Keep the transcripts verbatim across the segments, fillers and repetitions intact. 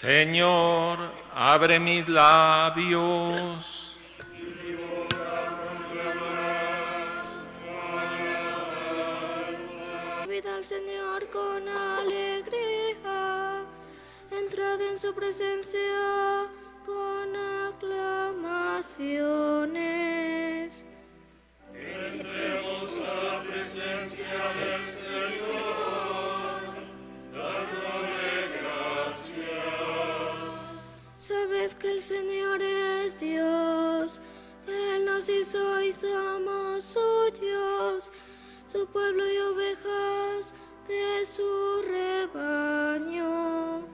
Señor, abre mis labios. Al Señor con alegría, entrad en su presencia con aclamaciones. Entremos a la presencia del Señor, dándole gracias. Sabed que el Señor es Dios, Él nos hizo y somos suyos, su pueblo y ovejas de su rebaño.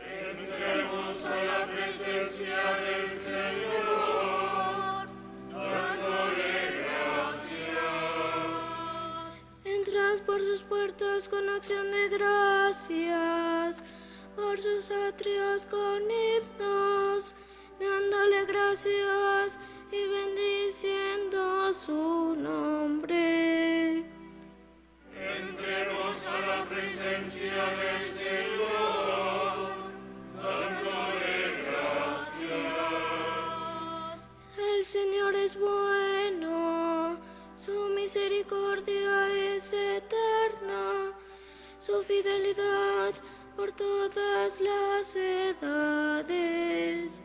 Entremos a la presencia del Señor, dándole gracias. Entrad por sus puertas con acción de gracias, por sus atrios con himnos, dándole gracias y bendiciendo su nombre. Entremos a la presencia del Señor, dándole gracias. El Señor es bueno, su misericordia es eterna, su fidelidad por todas las edades.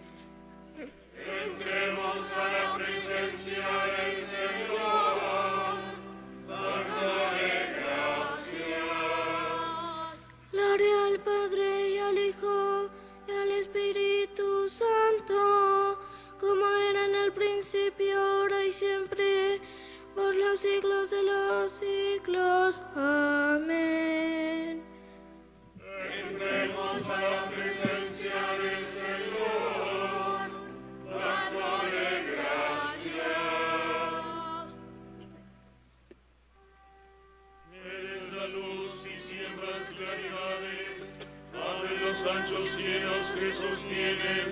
Entremos a la presencia del Señor, dándole gracias. Gloria al Padre y al Hijo y al Espíritu Santo, como era en el principio, ahora y siempre, por los siglos de los siglos. Amén. Entremos a la presencia del Señor, dándole gracias. Eres la luz y siembras claridades, abre los anchos cielos que sostienen,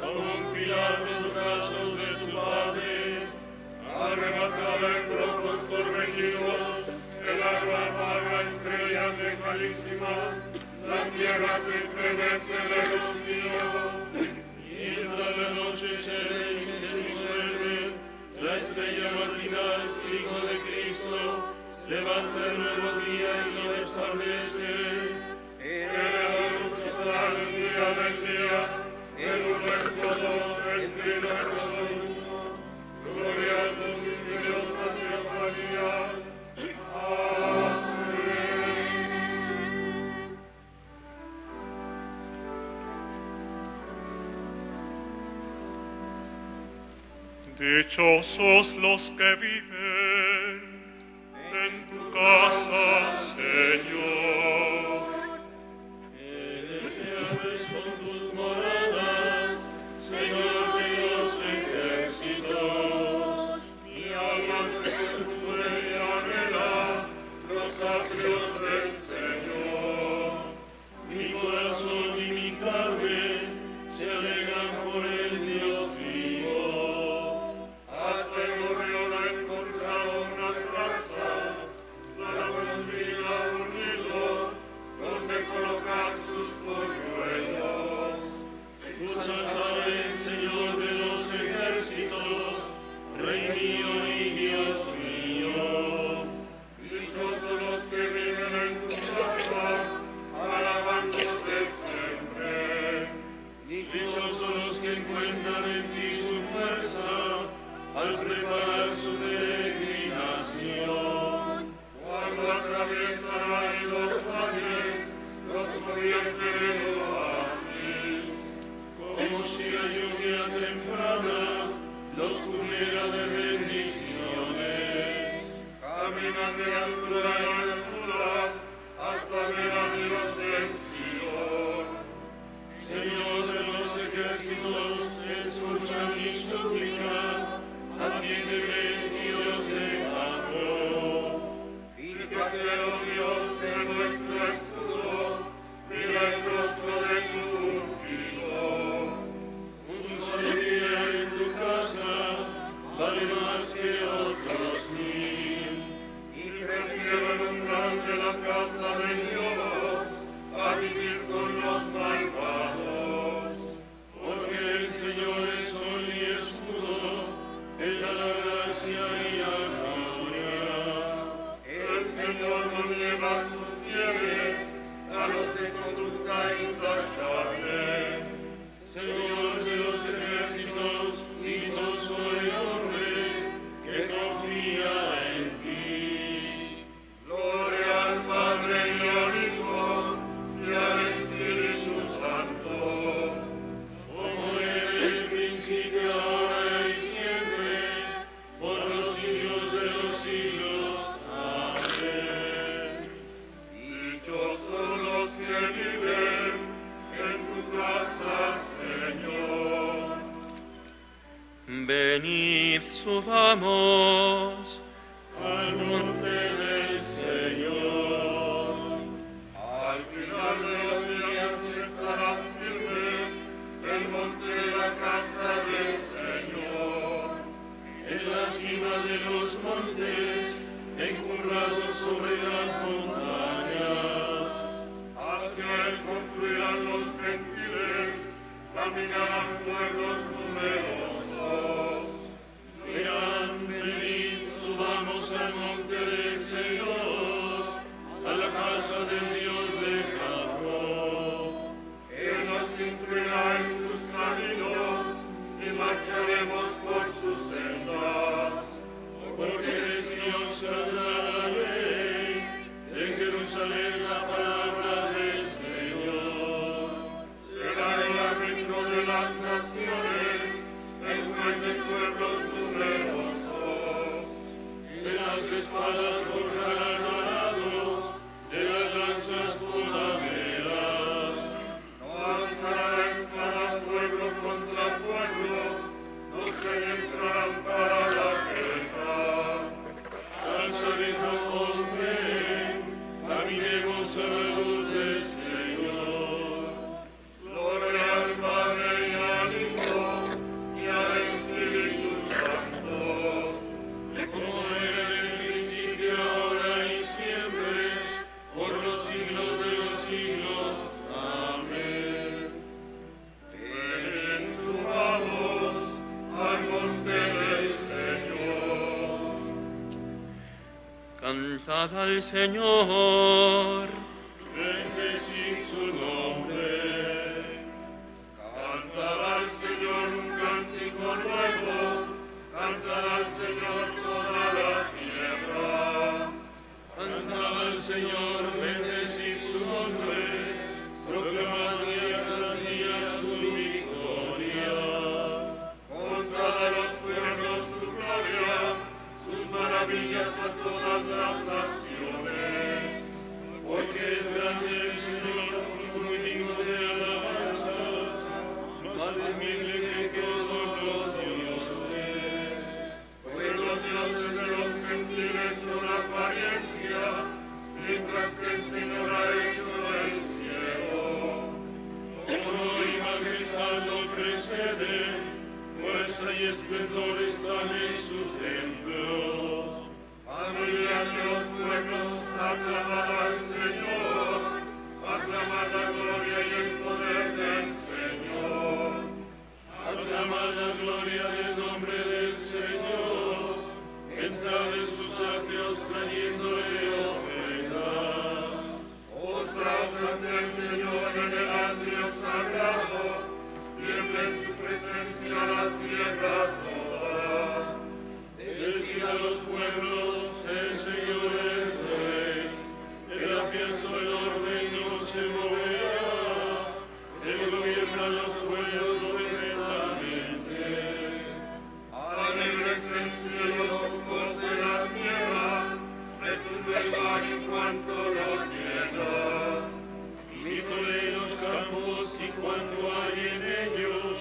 como un pilar los brazos de tu Padre. Arrebatada en troncos corregidos, el agua apaga estrellas lejanísimas, la tierra se estremece de rocío. Mientras la noche se deshice y vuelve, la estrella matinal, signo de Cristo, levanta el nuevo día y lo establece. Era nuestro plan día del día, el uno es todo, el pleno es todo mundo. Gloria a tu misericordiosa María. Amén. Dichosos los que viven en tu casa, Señor. Que deseables son tus moradas, Señor de los ejércitos. Mi alma se consuela y anhela los atrios del Señor. Mi corazón y mi carne se alegran por el Dios vivo. Saltaré, Señor de los ejércitos, Rey mío y Dios mío. Dichosos los que viven en tu casa, alabándote siempre. Dichosos los que encuentran en ti su fuerza, al preparar su peregrinación. Cuando atraviesan ahí los valles, los convierte en como si la lluvia temprana los cubriera de bendiciones. Caminan de altura en altura hasta ver a Dios en Sion. Señor de los ejércitos, escucha mi súplica, atiéndeme, Dios de amor. Fíjate, oh Dios, en nuestro escudo, mira el rostro de tu ungido. Alegría en tu casa vale más que otros mil, y prefiero alumbrar de la casa de Dios a vivir con los malvados. subamos al monte del Señor. Al final de los días estará firme el monte de la casa del Señor. En la cima de los montes, encurrado sobre las montañas, hacia él confluirán los gentiles, caminarán pueblos numerosos. Dirán, venid, subamos al monte del Señor, a la casa del Dios lejano. Él nos instruirá en sus caminos y marcharemos por sus sendas, porque de Sion saldrá la ley, de Jerusalén la palabra del Señor. Será el árbitro de las naciones, el juez de pueblos numerosos. De las espadas forjarán arados, de las lanzas coladeras. No estará espada pueblo contra pueblo, no se destrarán para la guerra. Lanzaremos hombre, caminemos a la luz del Señor. Gloria al Padre y al Hijo y al Espíritu Santo, como era en el principio, ahora y siempre, por los siglos de los siglos. Amén. Ven, subamos al monte del Señor. Cantad al Señor, bendecid su nombre. Cantad al Señor un cántico nuevo, cantad al Señor toda la tierra. Cantad al Señor, bendecid su nombre, proclamad día tras día su victoria. Contad a los pueblos su gloria, sus maravillas a todas las naciones. Porque es grande el Señor, muy digno de alabanza, más temible que todos los dioses. Pues los dioses de los gentiles son apariencia, mientras que el Señor ha hecho el cielo. Oro y majestad lo preceden, fuerza y esplendor están en su templo. Familia de los pueblos, aclamad al Señor, aclamad la gloria y el poder del Señor. Aclamad la gloria del nombre del Señor, entrad en sus atrios trayéndole ofrendas. Ostraos ante el Señor en el atrio sagrado, tiembla en su presencia la tierra toda. Decid a los pueblos, el Señor es Rey, Él afianzó el orden y no se moverá, Él gobierna los pueblos perfectamente. Alegre es el cielo, goce la tierra, retumba el mar en cuanto lo llena. De los campos y cuanto hay en ellos,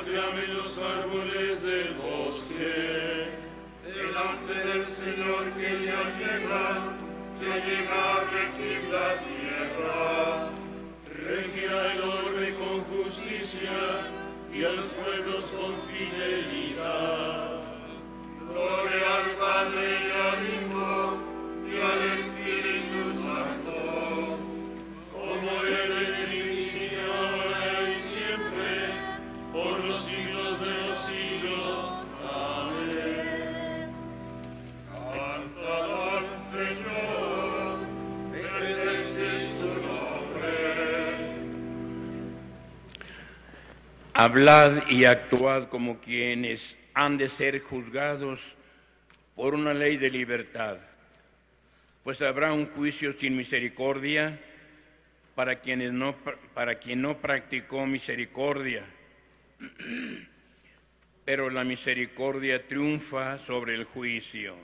aclamen los árboles del bosque. Delante del Señor que ya llega, ya llega a regir la tierra. Regirá el orbe con justicia y a los pueblos con fidelidad. Gloria al Padre y al Hijo y al Espíritu Santo. Como era en el principio, ahora y siempre, por los siglos de los siglos. Amén. Cantad al Señor, bendecid su nombre. Hablad y actuad como quienes han de ser juzgados por una ley de libertad, pues habrá un juicio sin misericordia para quienes no, para quien no practicó misericordia. Pero la misericordia triunfa sobre el juicio.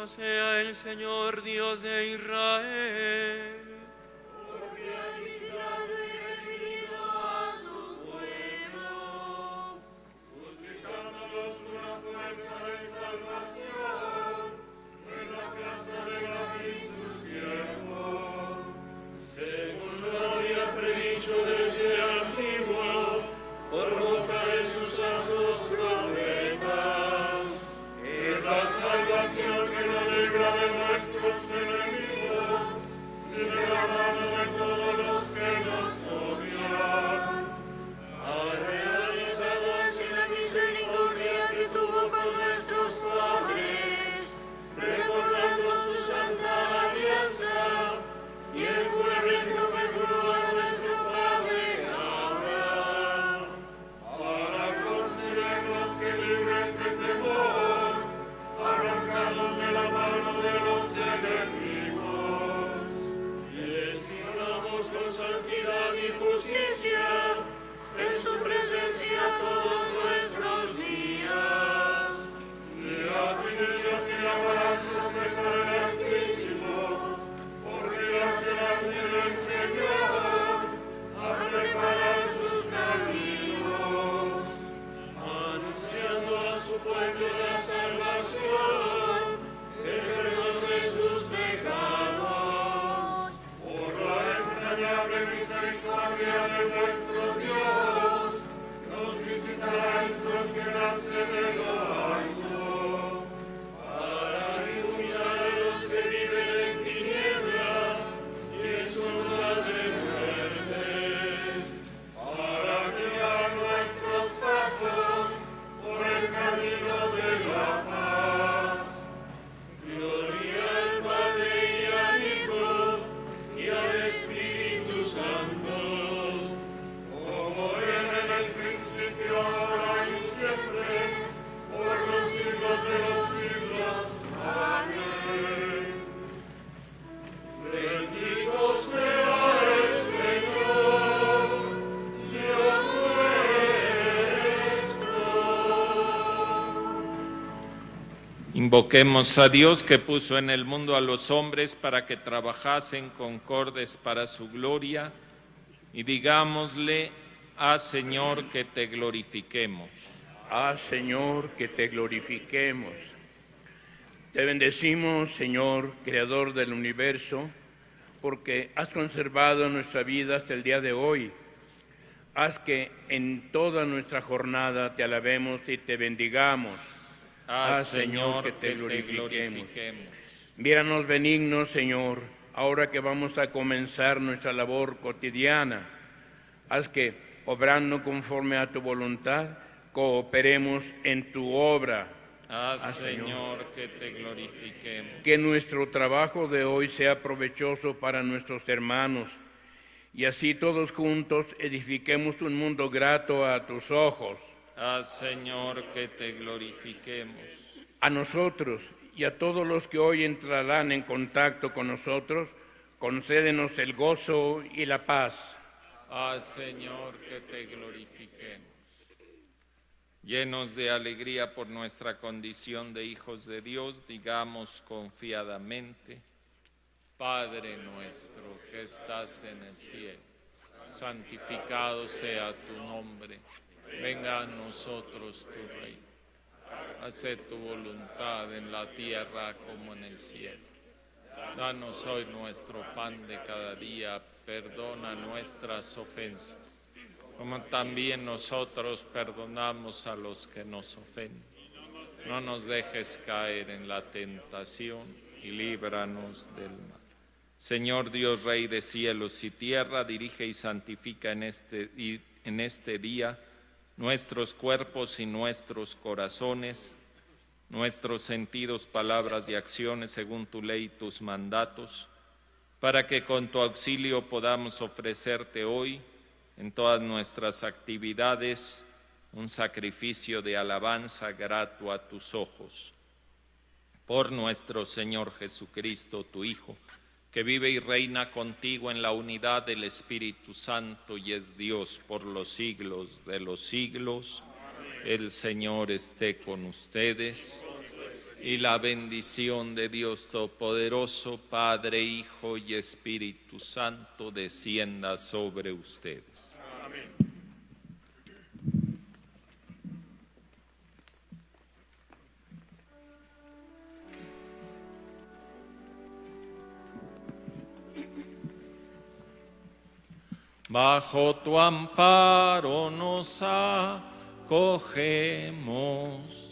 Bendito sea el Señor Dios de Israel, porque ha visitado y redimido a su pueblo, suscitándonos una fuerza de salvación en la casa de David su siervo, según lo había predicho desde antiguo por boca de sus santos profetas. La salvación que nos libra de nuestros enemigos y de la mano de todos los que nos odian. Ha realizado así la misericordia que tuvo con nuestros padres, recordando su santa alianza y el juramento que tuvo a nuestro padre Abraham, para concedernos que libres de temor, arrancados de la mano de los enemigos. Les sirvamos con santidad y justicia en su presencia todos nuestros días. Le ha pedido que haga el profeta del Altísimo, por días delante del Señor, a preparar sus caminos, anunciando a su pueblo la salvación, el perdón de sus pecados, por la entrañable misericordia de nuestro Dios, nos visitará el sol que nace de lo alto, para iluminar a los que viven en tiniebla y en sombra de muerte, para guiar nuestros pasos por el camino de la paz. Gloria al Padre y al Hijo y al Espíritu Santo, como era en el principio, ahora y siempre, por los siglos de los siglos. Amén. Bendito sea el Señor, Dios nuestro. Invoquemos a Dios, que puso en el mundo a los hombres para que trabajasen concordes para su gloria, y digámosle: ah, Señor, que te glorifiquemos. Ah, Señor, que te glorifiquemos. Te bendecimos, Señor, Creador del universo, porque has conservado nuestra vida hasta el día de hoy. Haz que en toda nuestra jornada te alabemos y te bendigamos. Ah, Señor, que te glorifiquemos. Míranos benignos, Señor, ahora que vamos a comenzar nuestra labor cotidiana. Haz que, obrando conforme a tu voluntad, cooperemos en tu obra. Ah, Señor, que te glorifiquemos. Que nuestro trabajo de hoy sea provechoso para nuestros hermanos, y así todos juntos edifiquemos un mundo grato a tus ojos. Ah, Señor, que te glorifiquemos. A nosotros y a todos los que hoy entrarán en contacto con nosotros, concédenos el gozo y la paz. Ah, Señor, que te glorifiquemos. Llenos de alegría por nuestra condición de hijos de Dios, digamos confiadamente: Padre nuestro que estás en el cielo, santificado sea tu nombre. Venga a nosotros tu reino. Haz tu voluntad en la tierra como en el cielo. Danos hoy nuestro pan de cada día. Perdona nuestras ofensas, como también nosotros perdonamos a los que nos ofenden. No nos dejes caer en la tentación y líbranos del mal. Señor Dios, Rey de cielos y tierra, dirige y santifica en este, en este día nuestros cuerpos y nuestros corazones, nuestros sentidos, palabras y acciones según tu ley y tus mandatos, para que con tu auxilio podamos ofrecerte hoy en todas nuestras actividades un sacrificio de alabanza grato a tus ojos. Por nuestro Señor Jesucristo, tu Hijo, que vive y reina contigo en la unidad del Espíritu Santo y es Dios por los siglos de los siglos. Amén. El Señor esté con ustedes. y la bendición de Dios Todopoderoso, Padre, Hijo y Espíritu Santo, descienda sobre ustedes. Amén. Bajo tu amparo nos acogemos.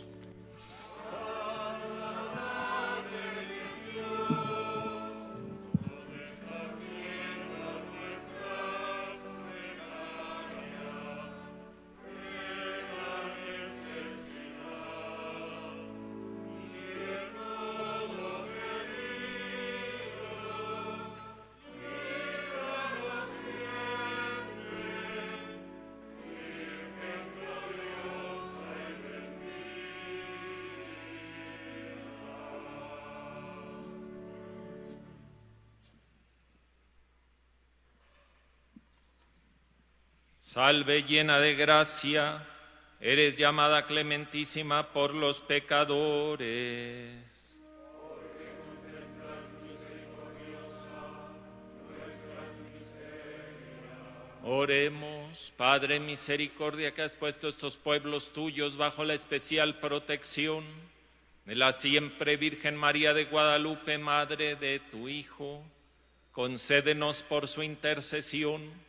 Salve, llena de gracia, eres llamada clementísima por los pecadores. Oremos, Padre misericordia, que has puesto estos pueblos tuyos bajo la especial protección de la siempre Virgen María de Guadalupe, Madre de tu Hijo. Concédenos por su intercesión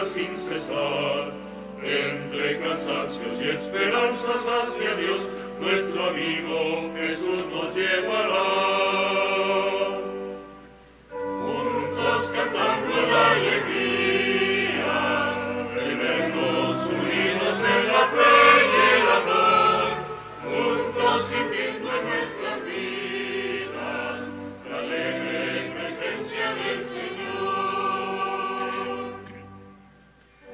vida sin cesar. Entre cansancios y esperanzas hacia Dios, nuestro amigo Jesús nos llevará. Juntos cantando la alegría, tremendos unidos en la fe y el amor, juntos sintiendo en nuestras vidas la alegre presencia del Señor.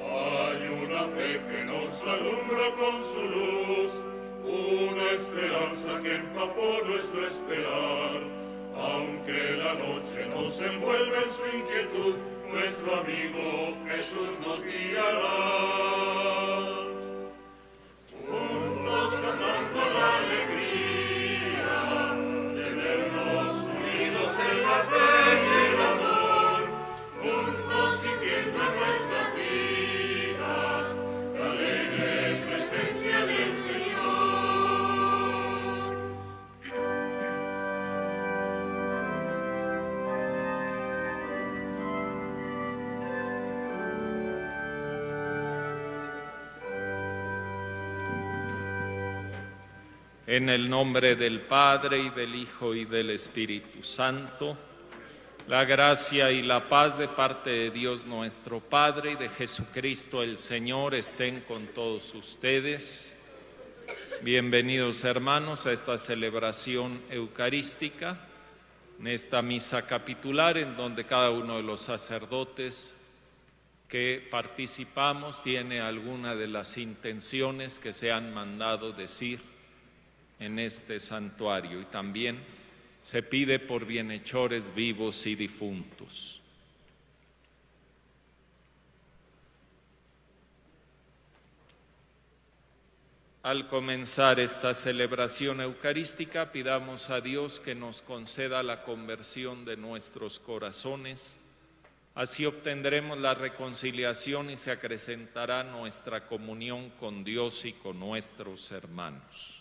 Hay una fe que nos alumbra con su luz, una esperanza que empapó nuestro esperar. Aunque la noche nos envuelve en su inquietud, nuestro amigo Jesús nos guiará. Juntos cantando la alegría, de vernos unidos en la fe y el amor, juntos sintiendo en nuestras vidas la alegre presencia del Señor. En el nombre del Padre, y del Hijo, y del Espíritu Santo, la gracia y la paz de parte de Dios nuestro Padre, y de Jesucristo el Señor, estén con todos ustedes. Bienvenidos, hermanos, a esta celebración eucarística, en esta misa capitular, en donde cada uno de los sacerdotes que participamos tiene alguna de las intenciones que se han mandado decir en este santuario, y también se pide por bienhechores vivos y difuntos. Al comenzar esta celebración eucarística, pidamos a Dios que nos conceda la conversión de nuestros corazones, así obtendremos la reconciliación y se acrecentará nuestra comunión con Dios y con nuestros hermanos.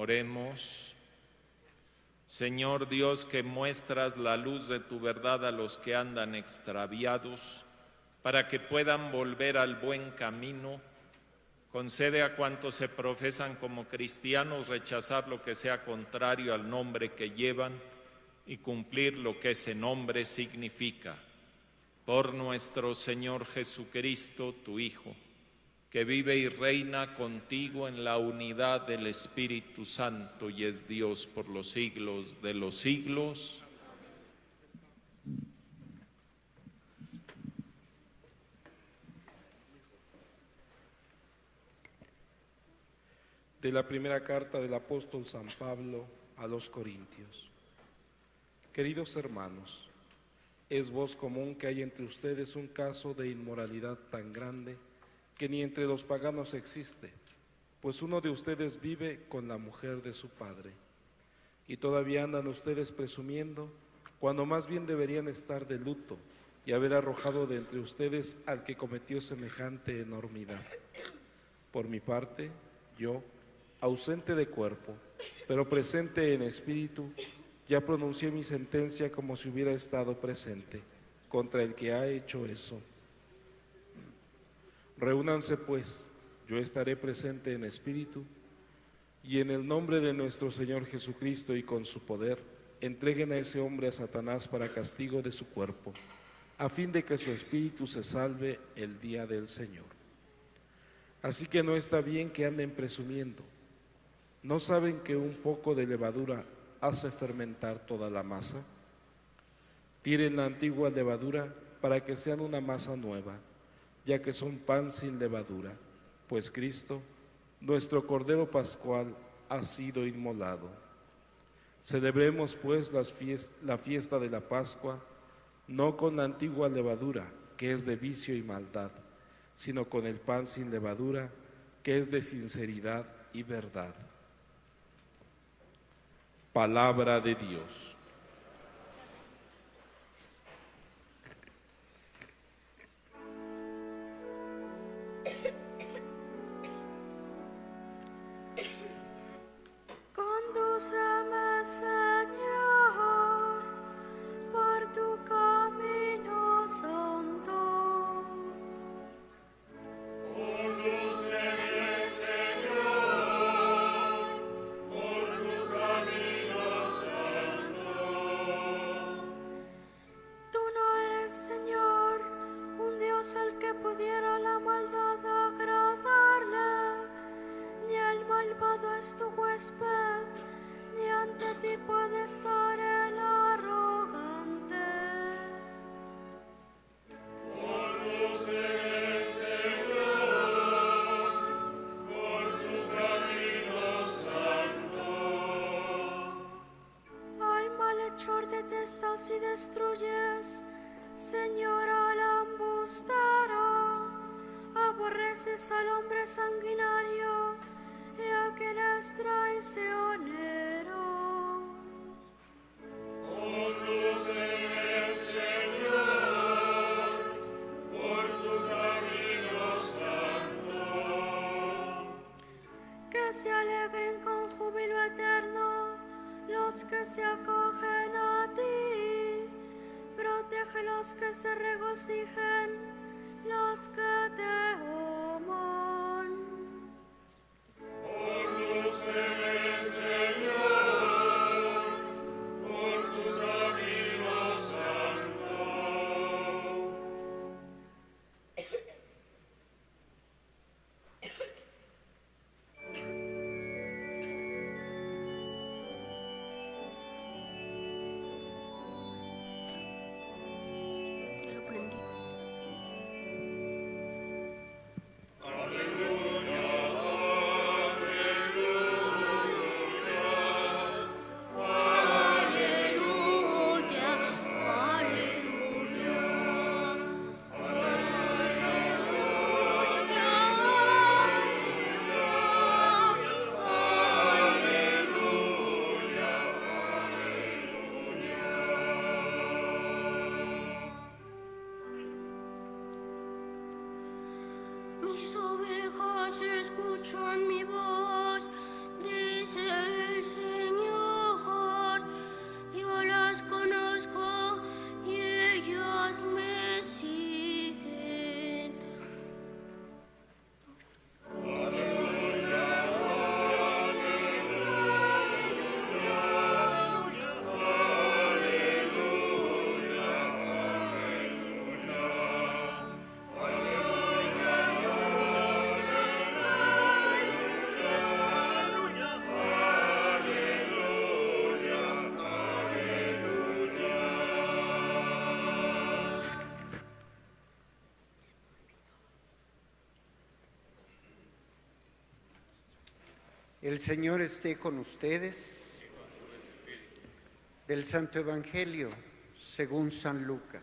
Oremos. Señor Dios, que muestras la luz de tu verdad a los que andan extraviados, para que puedan volver al buen camino, concede a cuantos se profesan como cristianos rechazar lo que sea contrario al nombre que llevan y cumplir lo que ese nombre significa. Por nuestro Señor Jesucristo, tu Hijo, que vive y reina contigo en la unidad del Espíritu Santo y es Dios por los siglos de los siglos. De la primera carta del apóstol San Pablo a los Corintios. Queridos hermanos, es voz común que hay entre ustedes un caso de inmoralidad tan grande que ni entre los paganos existe, pues uno de ustedes vive con la mujer de su padre, y todavía andan ustedes presumiendo cuando más bien deberían estar de luto y haber arrojado de entre ustedes al que cometió semejante enormidad. Por mi parte, yo, ausente de cuerpo, pero presente en espíritu, ya pronuncié mi sentencia como si hubiera estado presente contra el que ha hecho eso. Reúnanse pues, yo estaré presente en espíritu, y en el nombre de nuestro Señor Jesucristo y con su poder, entreguen a ese hombre a Satanás para castigo de su cuerpo, a fin de que su espíritu se salve el día del Señor. Así que no está bien que anden presumiendo. ¿No saben que un poco de levadura hace fermentar toda la masa? Tiren la antigua levadura para que sean una masa nueva, ya que son pan sin levadura, pues Cristo, nuestro Cordero Pascual, ha sido inmolado. Celebremos pues las fiest- la fiesta de la Pascua, no con la antigua levadura, que es de vicio y maldad, sino con el pan sin levadura, que es de sinceridad y verdad. Palabra de Dios. Condúceme, Señor, por tu camino santo. Condúceme, Señor, por tu camino santo. Tú no eres, Señor, un Dios al que pudiera la maldad agradarle, ni el malvado es tu huésped, ni ante ti puede estar el arrogante. Condúceme, Señor, por tu camino santo. Al malhechor detestas y destruyes, Señor, al embustero. Aborreces al hombre sanguinario y a quien es traicionero. Condúceme, Señor, por tu camino santo. Que se alegren con júbilo eterno los que se acogen a ti. Protege los que se regocijen, los que te aman. Condúceme, Señor, por tu camino santo. El Señor esté con ustedes. Del Santo Evangelio según San Lucas.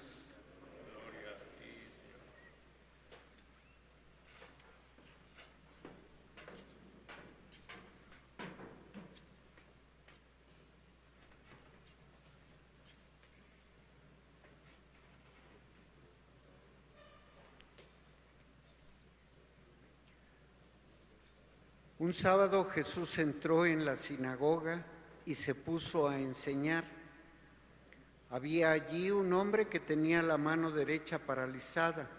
Un sábado Jesús entró en la sinagoga y se puso a enseñar. Había allí un hombre que tenía la mano derecha paralizada.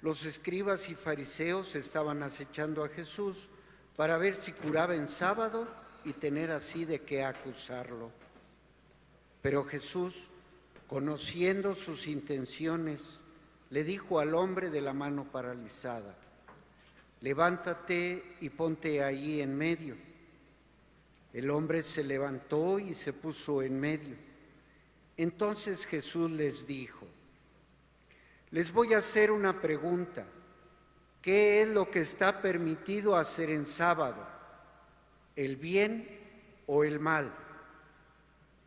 Los escribas y fariseos estaban acechando a Jesús para ver si curaba en sábado y tener así de qué acusarlo. Pero Jesús, conociendo sus intenciones, le dijo al hombre de la mano paralizada: «Levántate y ponte allí en medio». El hombre se levantó y se puso en medio. Entonces Jesús les dijo: «Les voy a hacer una pregunta. ¿Qué es lo que está permitido hacer en sábado? ¿El bien o el mal?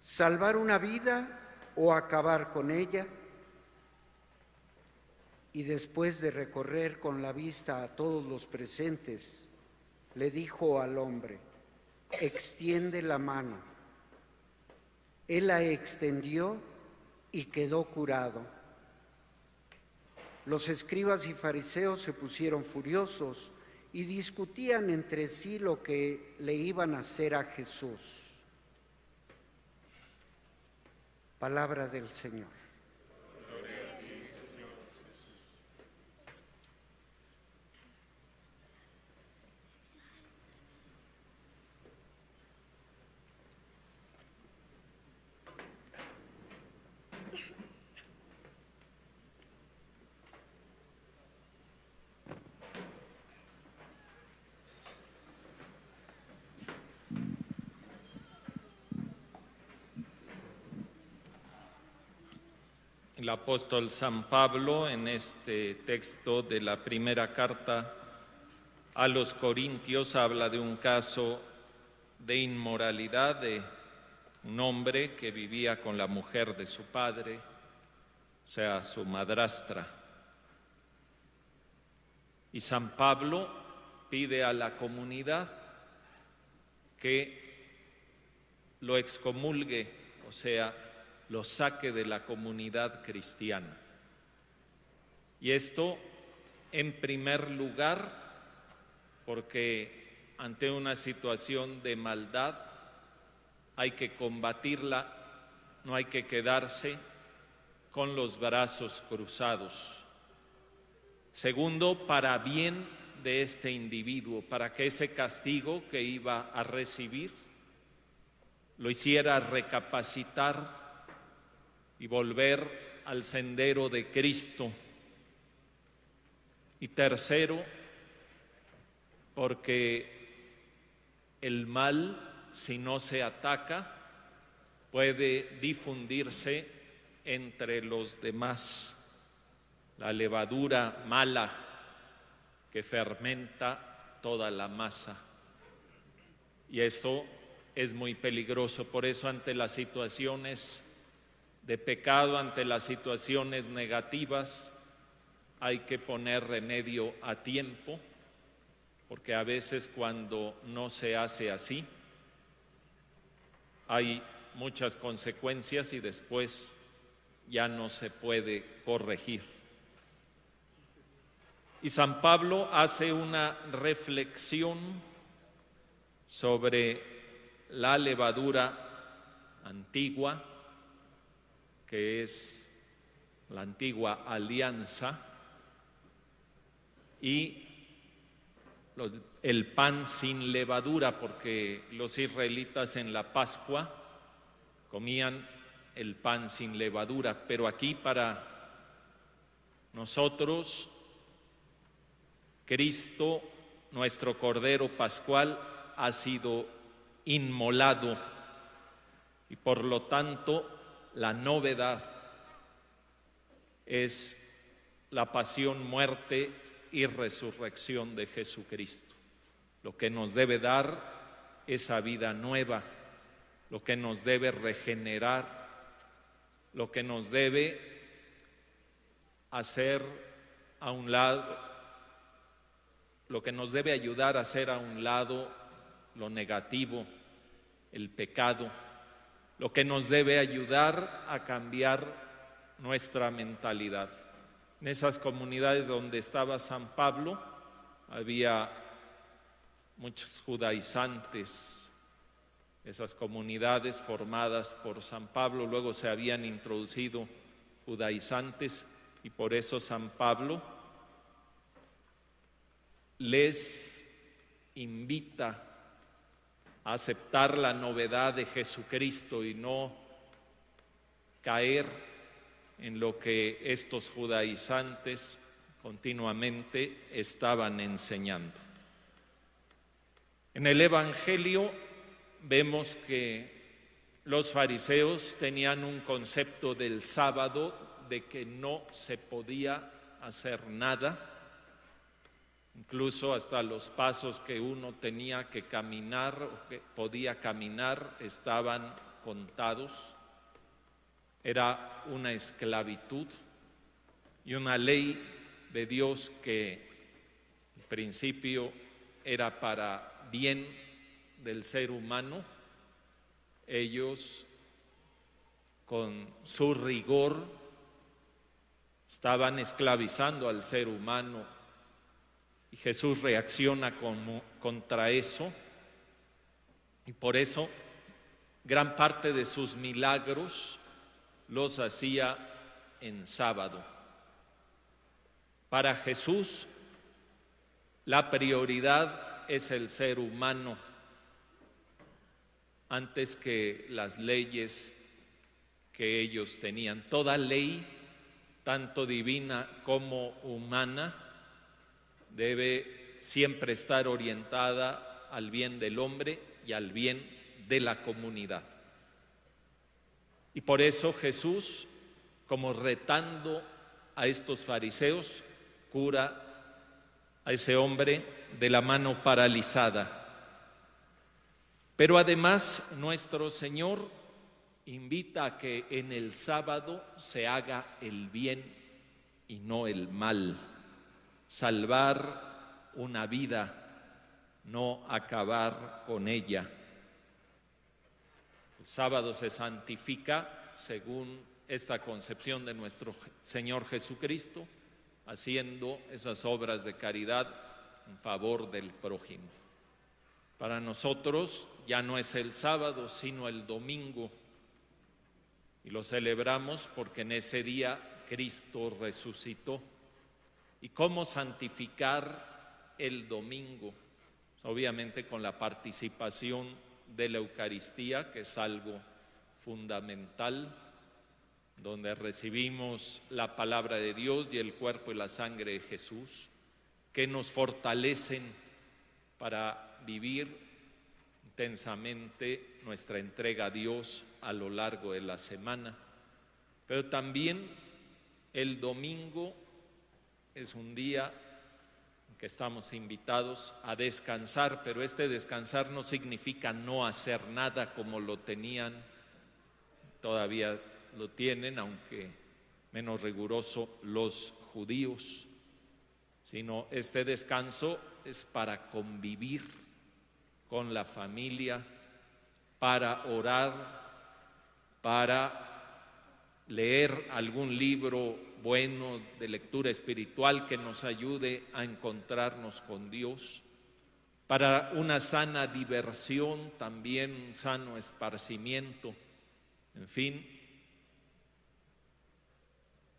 ¿Salvar una vida o acabar con ella?». Y después de recorrer con la vista a todos los presentes, le dijo al hombre: «Extiende la mano». Él la extendió y quedó curado. Los escribas y fariseos se pusieron furiosos y discutían entre sí lo que le iban a hacer a Jesús. Palabra del Señor. El apóstol San Pablo, en este texto de la primera carta a los Corintios, habla de un caso de inmoralidad de un hombre que vivía con la mujer de su padre, o sea, su madrastra. Y San Pablo pide a la comunidad que lo excomulgue, o sea, lo saque de la comunidad cristiana. Y esto, en primer lugar, porque ante una situación de maldad hay que combatirla, no hay que quedarse con los brazos cruzados. Segundo, para bien de este individuo, para que ese castigo que iba a recibir lo hiciera recapacitar y volver al sendero de Cristo. Y tercero, porque el mal, si no se ataca, puede difundirse entre los demás. La levadura mala que fermenta toda la masa. Y eso es muy peligroso. Por eso, ante las situaciones de pecado, ante las situaciones negativas, hay que poner remedio a tiempo, porque a veces cuando no se hace así, hay muchas consecuencias y después ya no se puede corregir. Y San Pablo hace una reflexión sobre la levadura antigua, que es la antigua alianza, y el pan sin levadura, porque los israelitas en la Pascua comían el pan sin levadura. Pero aquí, para nosotros, Cristo, nuestro Cordero Pascual, ha sido inmolado, y por lo tanto la novedad es la pasión, muerte y resurrección de Jesucristo. Lo que nos debe dar esa vida nueva, lo que nos debe regenerar, lo que nos debe hacer a un lado, lo que nos debe ayudar a hacer a un lado lo negativo, el pecado, lo que nos debe ayudar a cambiar nuestra mentalidad. En esas comunidades donde estaba San Pablo había muchos judaizantes, esas comunidades formadas por San Pablo, luego se habían introducido judaizantes y por eso San Pablo les invita a aceptar la novedad de Jesucristo y no caer en lo que estos judaizantes continuamente estaban enseñando. En el Evangelio vemos que los fariseos tenían un concepto del sábado de que no se podía hacer nada, incluso hasta los pasos que uno tenía que caminar o que podía caminar estaban contados. Era una esclavitud y una ley de Dios que en principio era para bien del ser humano. Ellos con su rigor estaban esclavizando al ser humano. Y Jesús reacciona como contra eso, y por eso gran parte de sus milagros los hacía en sábado. Para Jesús la prioridad es el ser humano antes que las leyes que ellos tenían. Toda ley, tanto divina como humana, debe siempre estar orientada al bien del hombre y al bien de la comunidad. Y por eso Jesús, como retando a estos fariseos, cura a ese hombre de la mano paralizada. Pero además nuestro Señor invita a que en el sábado se haga el bien y no el mal. Salvar una vida, no acabar con ella. El sábado se santifica según esta concepción de nuestro Señor Jesucristo, haciendo esas obras de caridad en favor del prójimo. Para nosotros ya no es el sábado, sino el domingo, y lo celebramos porque en ese día Cristo resucitó. ¿Y cómo santificar el domingo? Obviamente con la participación de la Eucaristía, que es algo fundamental, donde recibimos la palabra de Dios y el cuerpo y la sangre de Jesús, que nos fortalecen para vivir intensamente nuestra entrega a Dios a lo largo de la semana. Pero también el domingo es un día en que estamos invitados a descansar, pero este descansar no significa no hacer nada como lo tenían, todavía lo tienen, aunque menos riguroso, los judíos, sino este descanso es para convivir con la familia, para orar, para leer algún libro bueno de lectura espiritual que nos ayude a encontrarnos con Dios, para una sana diversión, también un sano esparcimiento. En fin,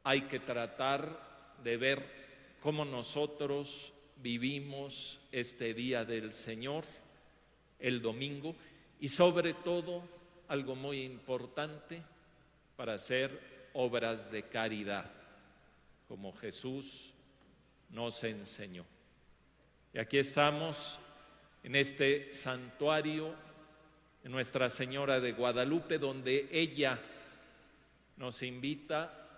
hay que tratar de ver cómo nosotros vivimos este día del Señor, el domingo, y sobre todo, algo muy importante, para hacer obras de caridad, como Jesús nos enseñó. Y aquí estamos en este santuario de Nuestra Señora de Guadalupe, donde ella nos invita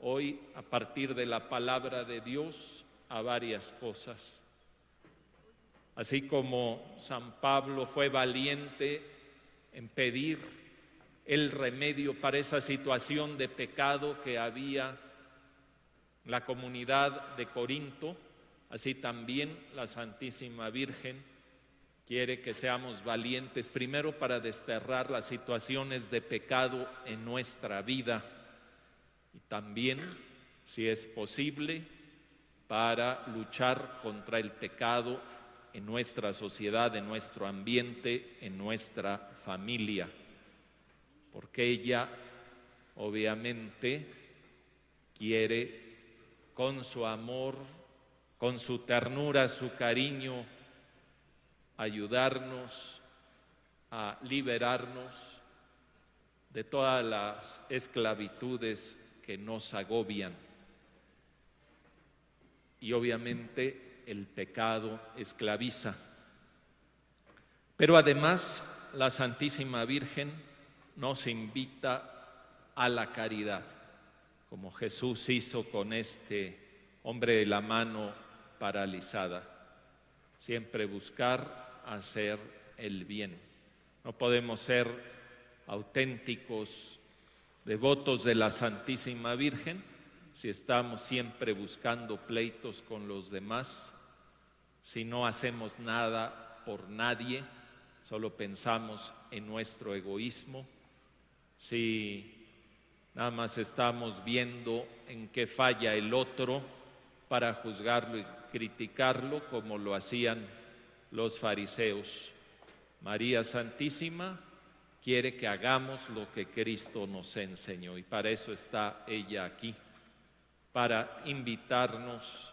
hoy, a partir de la palabra de Dios, a varias cosas. Así como San Pablo fue valiente en pedir el remedio para esa situación de pecado que había en la comunidad de Corinto, así también la Santísima Virgen quiere que seamos valientes, primero para desterrar las situaciones de pecado en nuestra vida y también, si es posible, para luchar contra el pecado en nuestra sociedad, en nuestro ambiente, en nuestra familia, porque ella obviamente quiere con su amor, con su ternura, su cariño, ayudarnos a liberarnos de todas las esclavitudes que nos agobian. Y obviamente el pecado esclaviza. Pero además la Santísima Virgen nos invita a la caridad, como Jesús hizo con este hombre de la mano paralizada. Siempre buscar hacer el bien. No podemos ser auténticos devotos de la Santísima Virgen si estamos siempre buscando pleitos con los demás, si no hacemos nada por nadie, solo pensamos en nuestro egoísmo, si nada más estamos viendo en qué falla el otro para juzgarlo y criticarlo, como lo hacían los fariseos. María Santísima quiere que hagamos lo que Cristo nos enseñó, y para eso está ella aquí, para invitarnos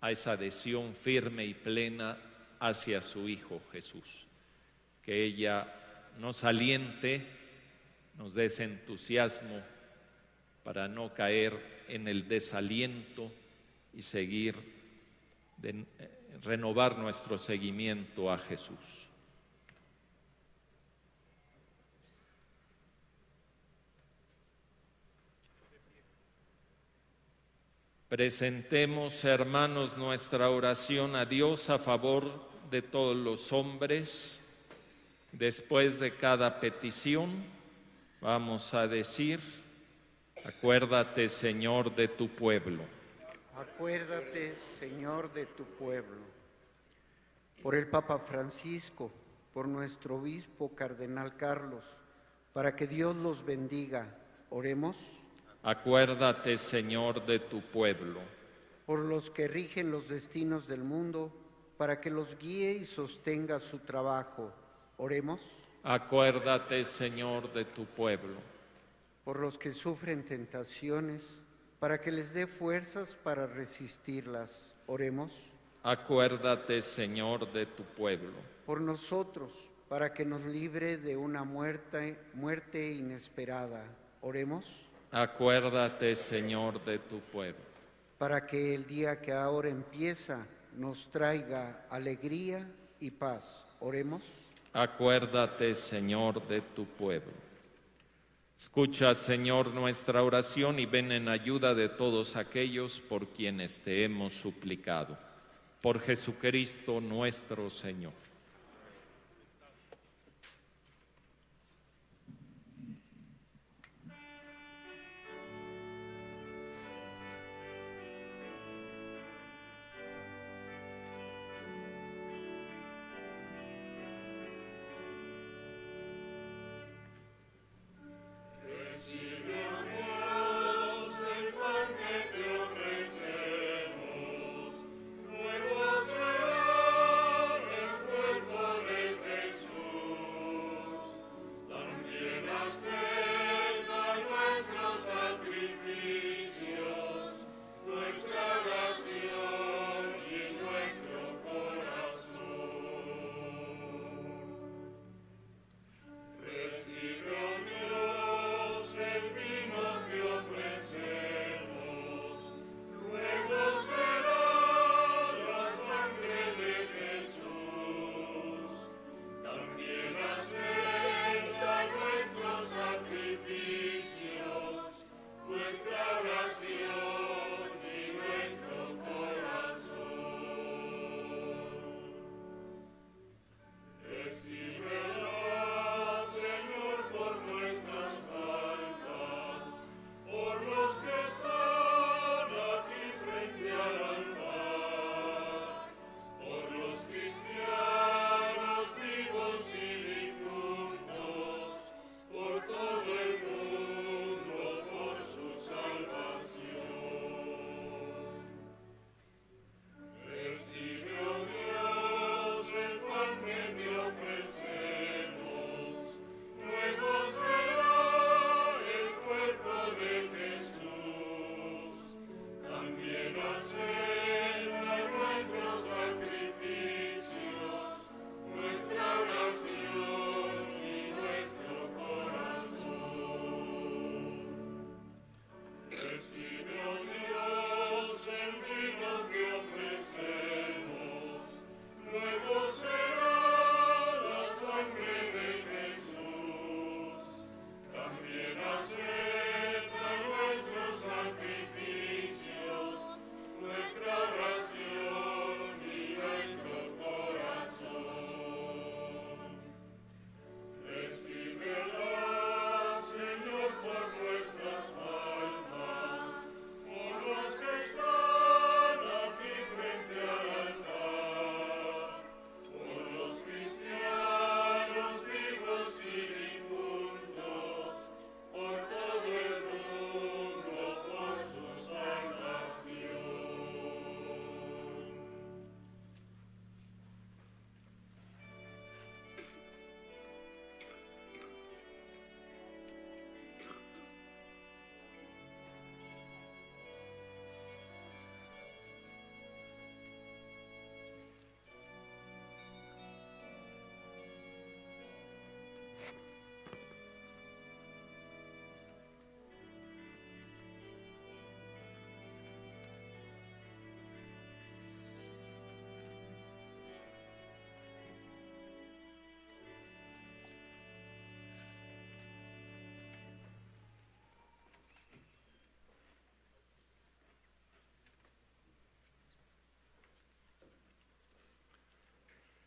a esa adhesión firme y plena hacia su Hijo Jesús. Que ella nos aliente, nos dé ese entusiasmo para no caer en el desaliento y seguir, de, renovar nuestro seguimiento a Jesús. Presentemos, hermanos, nuestra oración a Dios a favor de todos los hombres. Después de cada petición, vamos a decir: acuérdate, Señor, de tu pueblo. Acuérdate, Señor, de tu pueblo. Por el Papa Francisco, por nuestro obispo Cardenal Carlos, para que Dios los bendiga, oremos. Acuérdate, Señor, de tu pueblo. Por los que rigen los destinos del mundo, para que los guíe y sostenga su trabajo, oremos. Acuérdate, Señor, de tu pueblo. Por los que sufren tentaciones, para que les dé fuerzas para resistirlas, oremos. Acuérdate, Señor, de tu pueblo. Por nosotros, para que nos libre de una muerte, muerte inesperada, oremos. Acuérdate, Señor, de tu pueblo. Para que el día que ahora empieza nos traiga alegría y paz, oremos. Acuérdate, Señor, de tu pueblo. Escucha, Señor, nuestra oración y ven en ayuda de todos aquellos por quienes te hemos suplicado. Por Jesucristo nuestro Señor.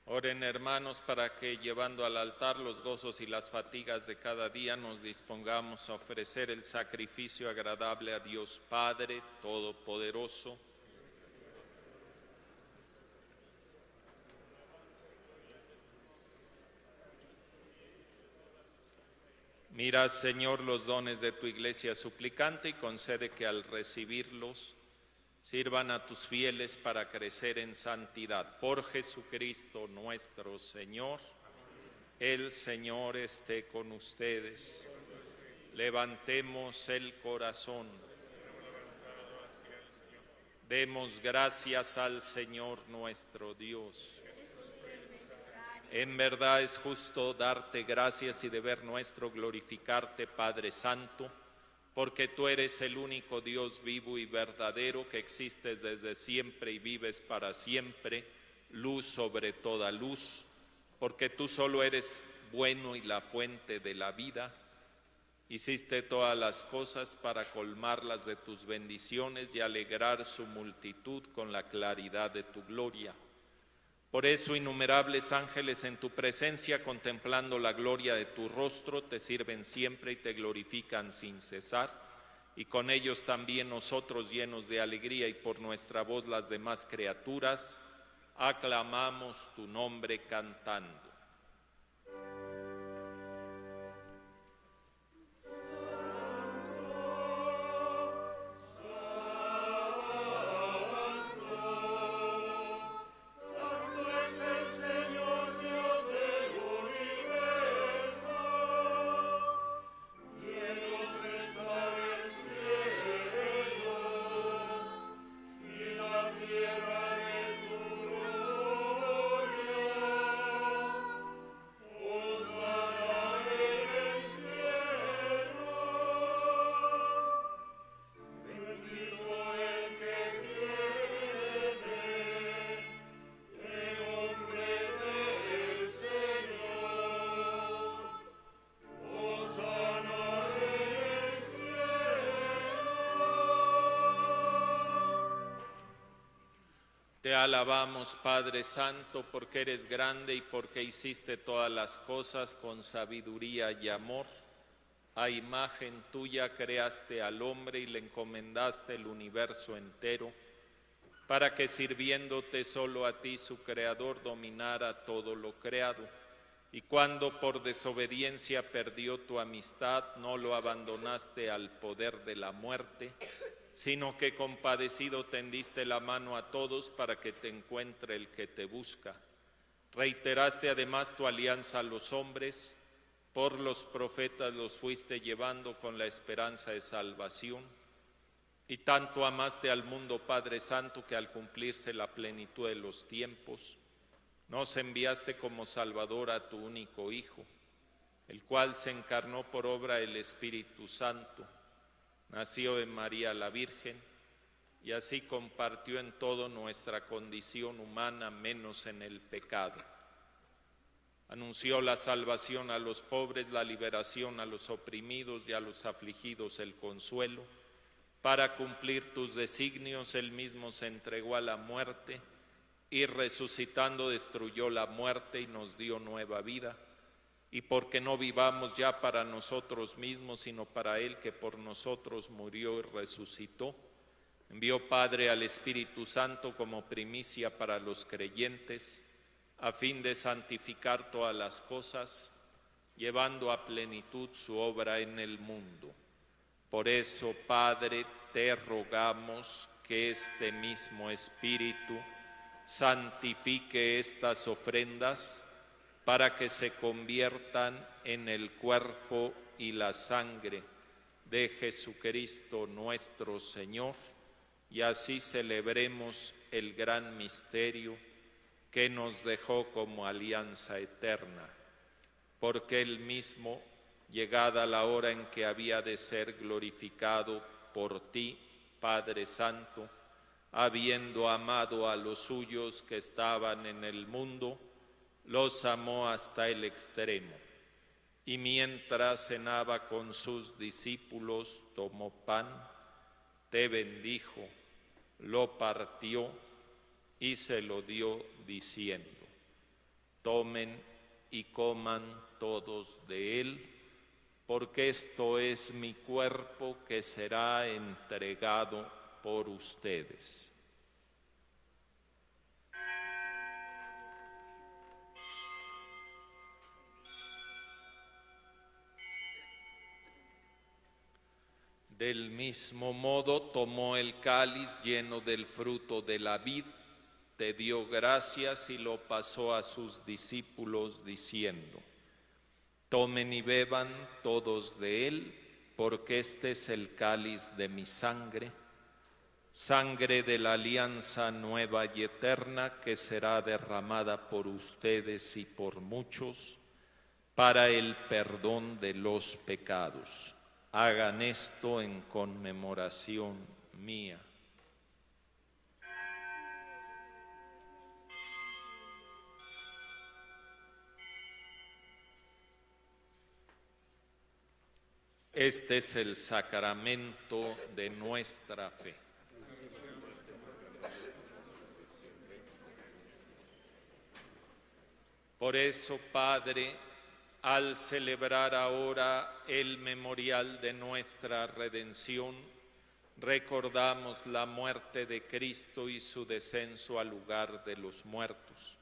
Oren, hermanos, para que llevando al altar los gozos y las fatigas de cada día nos dispongamos a ofrecer el sacrificio agradable a Dios Padre Todopoderoso. Mira, Señor, los dones de tu Iglesia suplicante y concede que al recibirlos sirvan a tus fieles para crecer en santidad. Por Jesucristo nuestro Señor. El Señor esté con ustedes. Levantemos el corazón. Demos gracias al Señor nuestro Dios. En verdad es justo darte gracias y deber nuestro glorificarte, Padre Santo, porque tú eres el único Dios vivo y verdadero que existes desde siempre y vives para siempre, luz sobre toda luz, porque tú solo eres bueno y la fuente de la vida. Hiciste todas las cosas para colmarlas de tus bendiciones y alegrar su multitud con la claridad de tu gloria. Por eso innumerables ángeles en tu presencia, contemplando la gloria de tu rostro, te sirven siempre y te glorifican sin cesar. Y con ellos también nosotros, llenos de alegría, y por nuestra voz las demás criaturas, aclamamos tu nombre cantando. Te alabamos, Padre Santo, porque eres grande y porque hiciste todas las cosas con sabiduría y amor. A imagen tuya creaste al hombre y le encomendaste el universo entero, para que sirviéndote solo a ti, su Creador, dominara todo lo creado. Y cuando por desobediencia perdió tu amistad, no lo abandonaste al poder de la muerte, sino que compadecido tendiste la mano a todos para que te encuentre el que te busca. Reiteraste además tu alianza a los hombres, por los profetas los fuiste llevando con la esperanza de salvación, y tanto amaste al mundo, Padre Santo, que al cumplirse la plenitud de los tiempos, nos enviaste como Salvador a tu único Hijo, el cual se encarnó por obra del Espíritu Santo, nació de María la Virgen, y así compartió en todo nuestra condición humana, menos en el pecado. Anunció la salvación a los pobres, la liberación a los oprimidos y a los afligidos el consuelo. Para cumplir tus designios, él mismo se entregó a la muerte, y resucitando destruyó la muerte y nos dio nueva vida. Y porque no vivamos ya para nosotros mismos, sino para Él que por nosotros murió y resucitó, envió, Padre, al Espíritu Santo como primicia para los creyentes, a fin de santificar todas las cosas, llevando a plenitud su obra en el mundo. Por eso, Padre, te rogamos que este mismo Espíritu santifique estas ofrendas, para que se conviertan en el cuerpo y la sangre de Jesucristo nuestro Señor, y así celebremos el gran misterio que nos dejó como alianza eterna, porque Él mismo, llegada la hora en que había de ser glorificado por ti, Padre Santo, habiendo amado a los suyos que estaban en el mundo, los amó hasta el extremo, y mientras cenaba con sus discípulos, tomó pan, te bendijo, lo partió y se lo dio diciendo: tomen y coman todos de él, porque esto es mi cuerpo que será entregado por ustedes. Del mismo modo tomó el cáliz lleno del fruto de la vid, te dio gracias y lo pasó a sus discípulos diciendo: tomen y beban todos de él, porque este es el cáliz de mi sangre, sangre de la alianza nueva y eterna, que será derramada por ustedes y por muchos para el perdón de los pecados. Hagan esto en conmemoración mía. Este es el sacramento de nuestra fe. Por eso, Padre, al celebrar ahora el memorial de nuestra redención, recordamos la muerte de Cristo y su descenso al lugar de los muertos.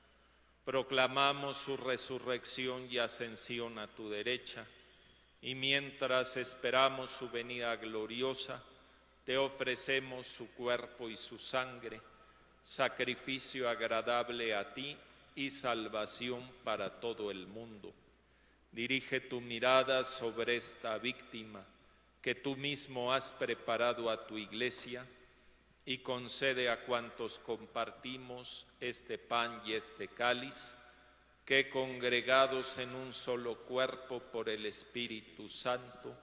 Proclamamos su resurrección y ascensión a tu derecha, y mientras esperamos su venida gloriosa, te ofrecemos su cuerpo y su sangre, sacrificio agradable a ti y salvación para todo el mundo. Dirige tu mirada sobre esta víctima que tú mismo has preparado a tu iglesia, y concede a cuantos compartimos este pan y este cáliz, que congregados en un solo cuerpo por el Espíritu Santo,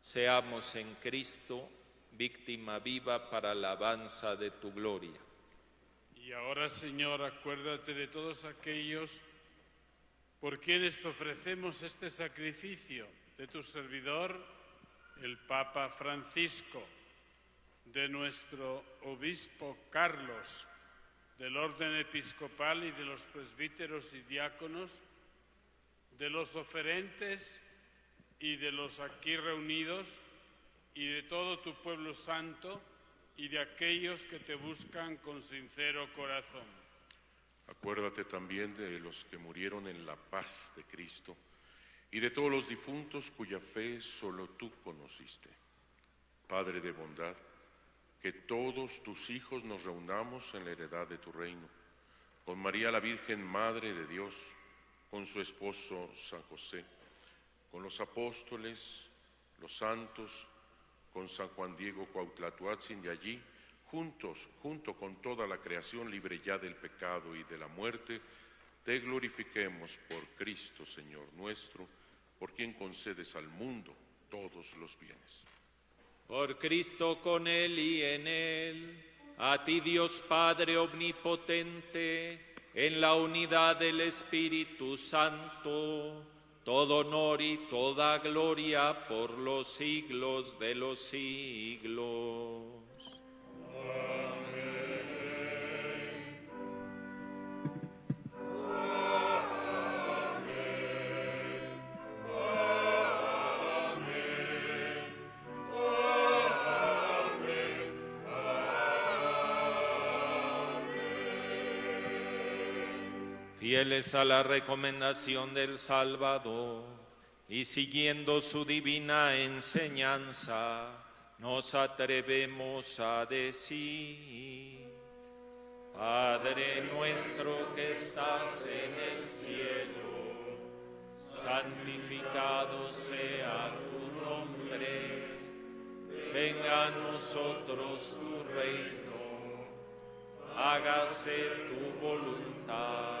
seamos en Cristo víctima viva para alabanza de tu gloria. Y ahora, Señor, acuérdate de todos aquellos por quienes te ofrecemos este sacrificio: de tu servidor, el Papa Francisco, de nuestro obispo Carlos, del orden episcopal y de los presbíteros y diáconos, de los oferentes y de los aquí reunidos, y de todo tu pueblo santo, y de aquellos que te buscan con sincero corazón. Acuérdate también de los que murieron en la paz de Cristo y de todos los difuntos cuya fe solo tú conociste. Padre de bondad, que todos tus hijos nos reunamos en la heredad de tu reino, con María la Virgen, Madre de Dios, con su esposo San José, con los apóstoles, los santos, con San Juan Diego Cuauhtlatoatzin, de allí, juntos, junto con toda la creación libre ya del pecado y de la muerte, te glorifiquemos por Cristo, Señor nuestro, por quien concedes al mundo todos los bienes. Por Cristo, con él y en él, a ti Dios Padre omnipotente, en la unidad del Espíritu Santo, todo honor y toda gloria por los siglos de los siglos. Fieles a la recomendación del Salvador y siguiendo su divina enseñanza, nos atrevemos a decir: Padre nuestro que estás en el cielo, santificado sea tu nombre, venga a nosotros tu reino, hágase tu voluntad,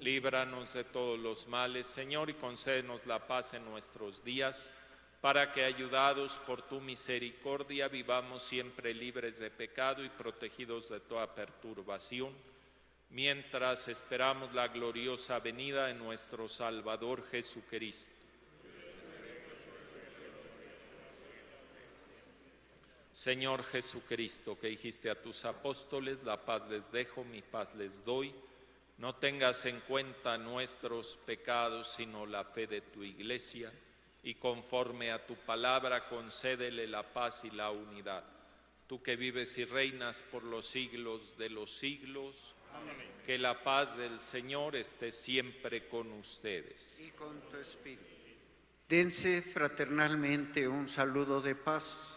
líbranos de todos los males, Señor, y concédenos la paz en nuestros días, para que, ayudados por tu misericordia, vivamos siempre libres de pecado y protegidos de toda perturbación, mientras esperamos la gloriosa venida de nuestro Salvador Jesucristo. Señor Jesucristo, que dijiste a tus apóstoles, la paz les dejo, mi paz les doy, no tengas en cuenta nuestros pecados, sino la fe de tu Iglesia, y conforme a tu palabra concédele la paz y la unidad. Tú que vives y reinas por los siglos de los siglos, amén. Que la paz del Señor esté siempre con ustedes. Y con tu espíritu. Dense fraternalmente un saludo de paz.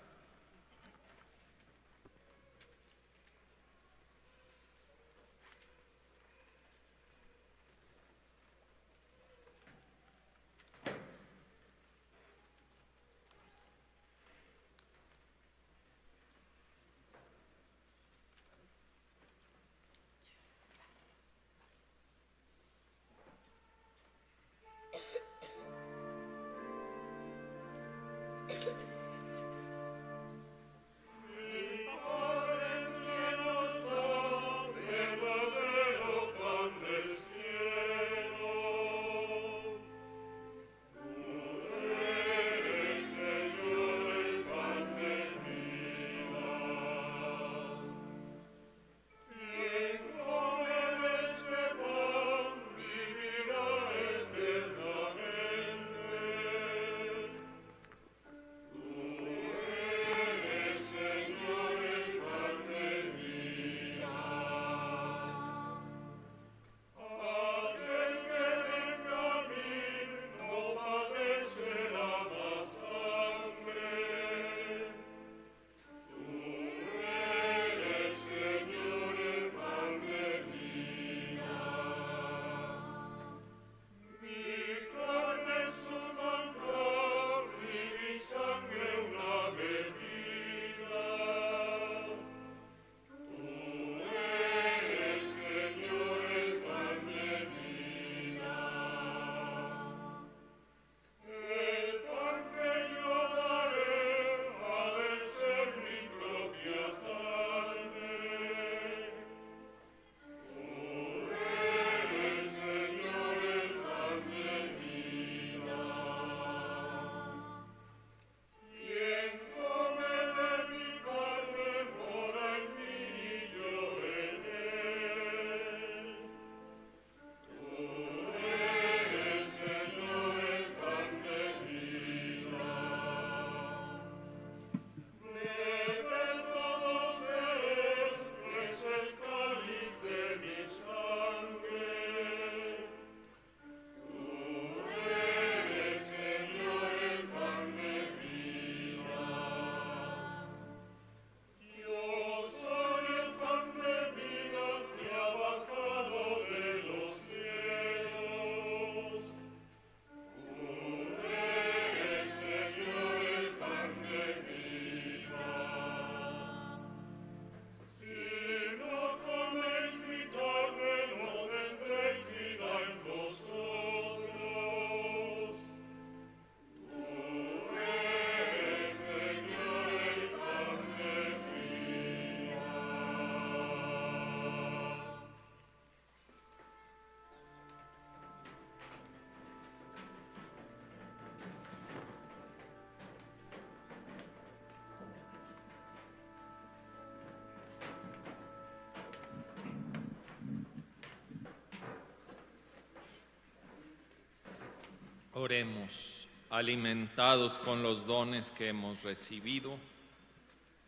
Oremos, alimentados con los dones que hemos recibido,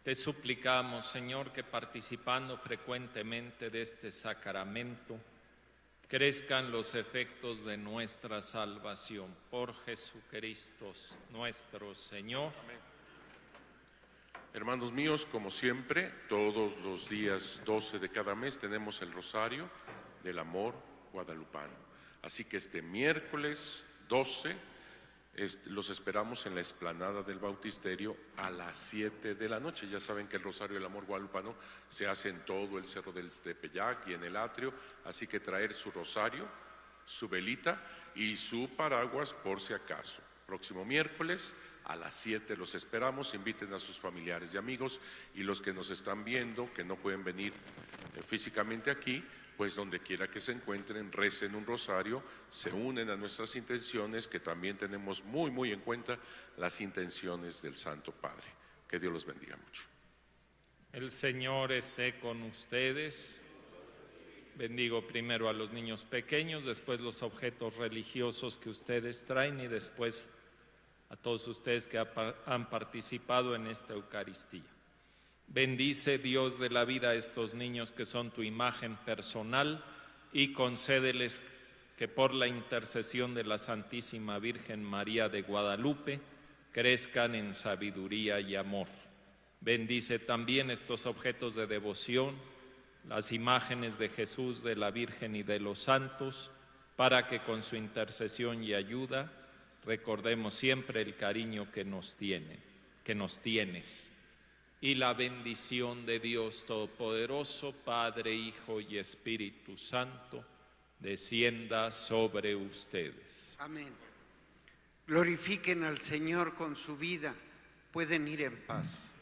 te suplicamos, Señor, que participando frecuentemente de este sacramento, crezcan los efectos de nuestra salvación. Por Jesucristo nuestro Señor. Amén. Hermanos míos, como siempre, todos los días doce de cada mes tenemos el Rosario del Amor Guadalupano. Así que este miércoles doce... los esperamos en la explanada del Bautisterio a las siete de la noche. Ya saben que el Rosario del Amor Guadalupano se hace en todo el Cerro del Tepeyac y en el atrio, así que traer su rosario, su velita y su paraguas por si acaso. Próximo miércoles a las siete los esperamos, inviten a sus familiares y amigos, y los que nos están viendo, que no pueden venir físicamente aquí, pues donde quiera que se encuentren, recen un rosario, se unen a nuestras intenciones, que también tenemos muy, muy en cuenta las intenciones del Santo Padre. Que Dios los bendiga mucho. El Señor esté con ustedes. Bendigo primero a los niños pequeños, después los objetos religiosos que ustedes traen y después a todos ustedes que han participado en esta Eucaristía. Bendice, Dios de la vida, a estos niños que son tu imagen personal y concédeles que por la intercesión de la Santísima Virgen María de Guadalupe crezcan en sabiduría y amor. Bendice también estos objetos de devoción, las imágenes de Jesús, de la Virgen y de los santos, para que con su intercesión y ayuda recordemos siempre el cariño que nos tiene, que nos tienes. Y la bendición de Dios Todopoderoso, Padre, Hijo y Espíritu Santo, descienda sobre ustedes. Amén. Glorifiquen al Señor con su vida. Pueden ir en paz.